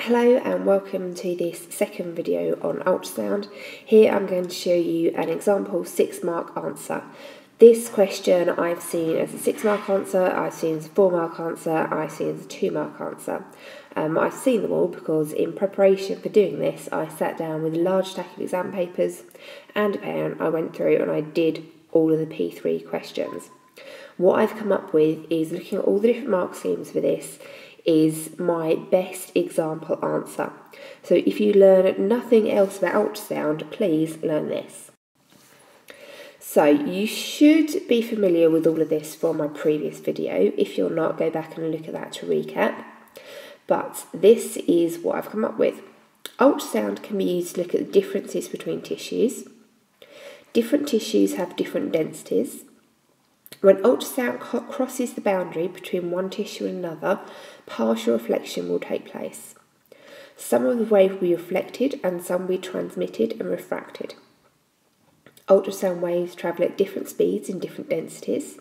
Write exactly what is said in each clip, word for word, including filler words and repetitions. Hello and welcome to this second video on ultrasound. Here I'm going to show you an example six mark answer. This question I've seen as a six mark answer, I've seen as a four mark answer, I've seen as a two mark answer. Um, I've seen them all because in preparation for doing this I sat down with a large stack of exam papers and a pen. I went through and I did all of the P three questions. What I've come up with is, looking at all the different mark schemes for this, is my best example answer. So if you learn nothing else about ultrasound, please learn this. So you should be familiar with all of this from my previous video. If you're not, go back and look at that to recap. But this is what I've come up with. Ultrasound can be used to look at the differences between tissues. Different tissues have different densities. When ultrasound crosses the boundary between one tissue and another, partial reflection will take place. Some of the wave will be reflected and some will be transmitted and refracted. Ultrasound waves travel at different speeds and different densities.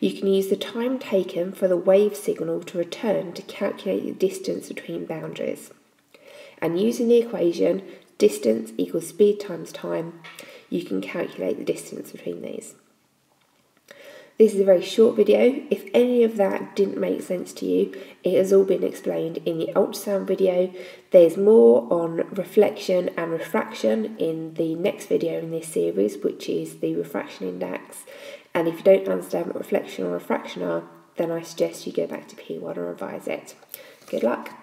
You can use the time taken for the wave signal to return to calculate the distance between boundaries. And using the equation, distance equals speed times time, you can calculate the distance between these. This is a very short video. If any of that didn't make sense to you, it has all been explained in the ultrasound video. There's more on reflection and refraction in the next video in this series, which is the refraction index. And if you don't understand what reflection or refraction are, then I suggest you go back to P one and revise it. Good luck.